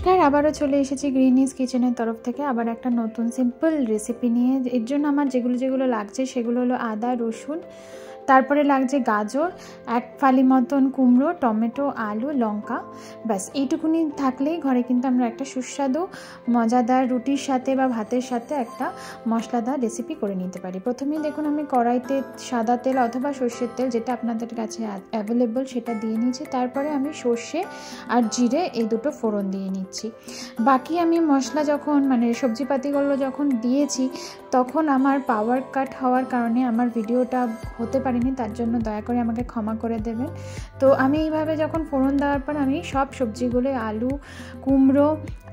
नमस्कार आबारो चले एसेछि ग्रिहिनीज किचेनेर तरफ थेके आबार एकटा नतुन सिम्पल रेसिपि निये। एर जोन्नो आमार जेगुलो जेगुलो लागछे सेगुलो हलो आदा रसुन, तारपरे लागछे गाजर, एक फाली मतन कुमड़ो, टमेटो, आलू, लंका। बस एइटुकुनि थाकलेई घरे किन्तु आमरा एकटा सुस्वादु मजादार रुटिर साथे बा भातेर साथे एकटा मशलादार रेसिपि करे निते पारि। प्रथमेई देखुन आमि कड़ाइते सादा तेल अथवा सर्षेर तेल जेटा आपनादेर काछे अवेलेबल सेटा दिये नियेछि। तारपरे आमि सर्षे आर जिरे एइ दुटो फोड़न दिये निच्छि। बाकी आमि मशला जखन माने सब्जिपातिगुलो जखन दियेछि तखन आमार पावर काट हওয়ার कारणे आमार भिडियोटा होते पारे दया करे क्षमा करे देवें। तो जखन फोड़न देवार पर आमी सब सब्जीगुलो आलू कुमड़ो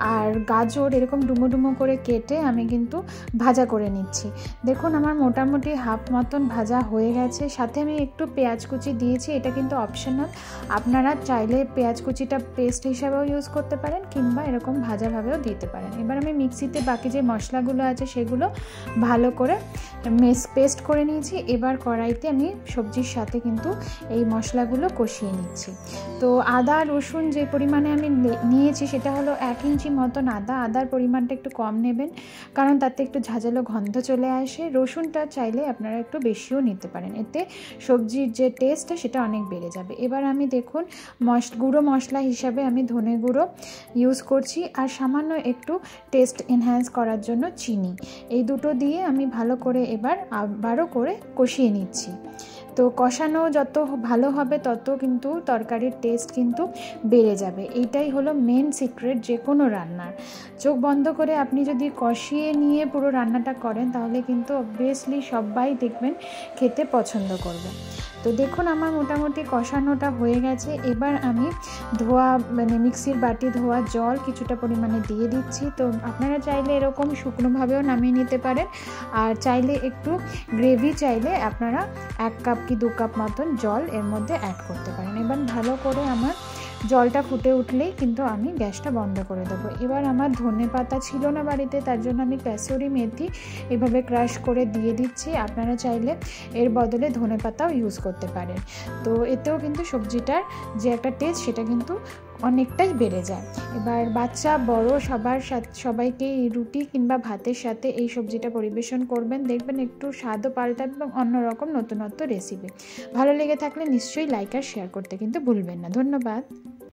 और गाजर एरकम डुमो डुमो करे केटे आमी किन्तु भाजा करे निच्छि। देखुन आमार मोटामुटी हाफ मतन भाजा हये गेछे। साथे आमी एकटु पेंयाज कुचि दियेछि, एटा किन्तु अपशनल, आपनारा चाइले पेंयाज कुचिटा पेस्ट हिसेबेओ यूज करते पारेन किंबा एरकम भाजा भावेओ दिते पारेन। एबार आमी मिक्सिते बाकी जे मशलागुलो आछे सेगुलो भालो करे पेस्ट करे नियेछि। एबार कड़ाइते आमी सब्जिर साथे किन्तु एई मशलागुलो कषिये निচ্ছি। तो आदा रसुन जे परिमाणे आमी नियेछि सेटा हलो 1 इंचि मतन आदा। आदार परिमाणटा एकटु कम नेबेन कारण ताते एकटु झाझालो गन्ध चले आसे। रसुनटा चाइले आपनारा एकटु बेशिओ निते पारेन, एते सब्जिर जे टेस्टटा सेटा अनेक बेड़े जाबे। एबार आमी देखुन गुड़ो मशला हिसेबे आमी धने गुड़ो यूज करछि आर सामान्य एकटु टेस्ट एनहान्स करार जोन्नो चिनि। एई दुटो दिये आमी भालो करे एबार आबारो करे कषिये निচ্ছি। तो कषानो जत भालो होबे तत किन्तु तरकारीर टेस्ट किन्तु बेड़े जाबे। एइटाई हलो मेन सिक्रेट जे कोनो रान्नार। चोख बंद करे आपनि जदि कषिये निये पुरो रान्नाटा करेन ताहले किन्तु अबवियासलि सबाई देखबेन खेते पछन्द करबे। तो देखुन आमार मोटामुटी कषानोटा हये गेछे। एबार आमी धोया माने मिक्सिर बाटी धोया जल किछुटा परिमाणे दिये दिच्छि। तो आपनारा चाइले एरकम शुकनो भावेओ नामिये निते पारेन आर चाइले एकटु ग्रेभि चाइले आपनारा 1 काप कि 2 काप मतन जल एर मध्य एड करते पारेन। एबार भालो करे आमार जलटा फुटे उठलेই কিন্তু আমি গ্যাসটা বন্ধ করে দেব। এবার আমার ধনেপাতা ছিল না বাড়িতে, তার জন্য আমি কাসুরি মেথি এভাবে ক্রাশ করে দিয়ে দিচ্ছি। আপনারা চাইলে এর বদলে ধনেপাতাও ইউজ করতে পারেন। তো এতেও কিন্তু সবজিটার যে একটা টেস্ট সেটা কিন্তু অনেকটাই বেড়ে যায়। এবার বাচ্চা বড় সবাইকে রুটি কিংবা ভাতের সাথে এই সবজিটা পরিবেশন করবেন, দেখবেন একটু স্বাদও পাল্টাবে এবং অন্যরকম নতুনত্ব রেসিপি। ভালো লেগে থাকলে নিশ্চয়ই লাইক আর শেয়ার করতে কিন্তু ভুলবেন না। ধন্যবাদ।